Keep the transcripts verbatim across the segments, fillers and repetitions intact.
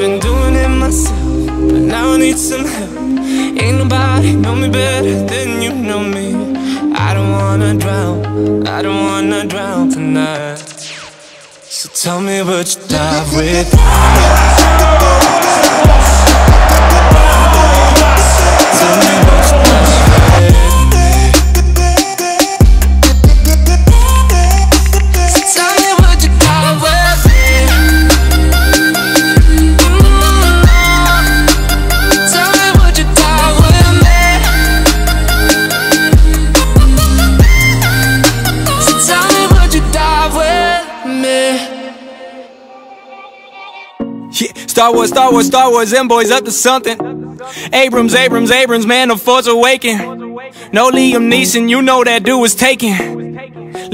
been doing it myself, but now I need some help. Ain't nobody know me better than you know me. I don't wanna drown, I don't wanna drown tonight. So tell me what you dive with. Yeah, Star Wars, Star Wars, Star Wars, them boys up to something. Abrams, Abrams, Abrams, man, the Force Awaken. No Liam Neeson, you know that dude was taken.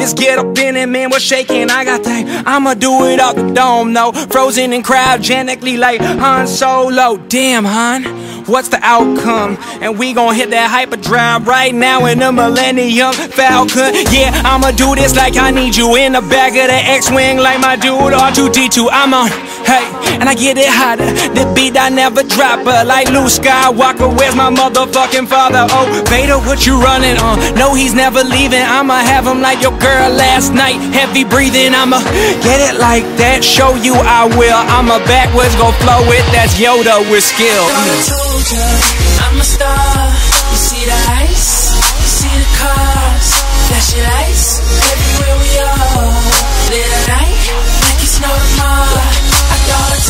Let's get up in it, man, we're shaking. I got that, I'ma do it off the dome, no. Frozen and cryogenically like Han Solo. Damn, Han, what's the outcome? And we gon' hit that hyperdrive right now in the Millennium Falcon. Yeah, I'ma do this like I need you. In the back of the X-Wing like my dude R two D two. I'm on. Hey, and I get it hotter, the beat I never drop her. Like Luke Skywalker, where's my motherfucking father? Oh, Vader, what you running on? No, he's never leaving. I'ma have him like your girl last night, heavy breathing. I'ma get it like that, show you I will. I'ma backwards gon' flow it, that's Yoda with skill. I told ya, I'm a star. You see the ice, you see the cars, flashing lights, everywhere we are. Lit at night, like it's no tomorrow.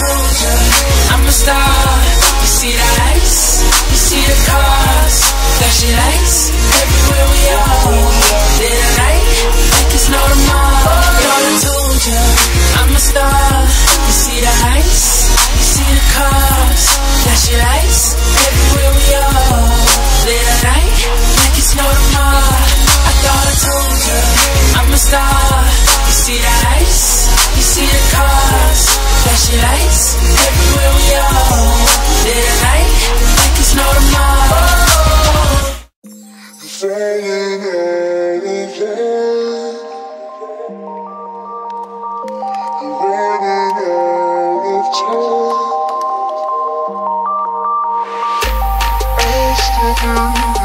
I'm a star. You see the lights, you see the cars, flashing lights, everywhere we are. Lit at night, like it's no tomorrow. Girl, I told ya, I'm a star. You see the lights, you see the cars, flashing lights, everywhere we are. Lit at night, like it's no tomorrow. I thought I told ya, I'm a star. You see the lights, you see the cars, flashing lights, everywhere we are. Lit at night, like it's no tomorrow. I'm saying anything, I'm running out of time. I still do.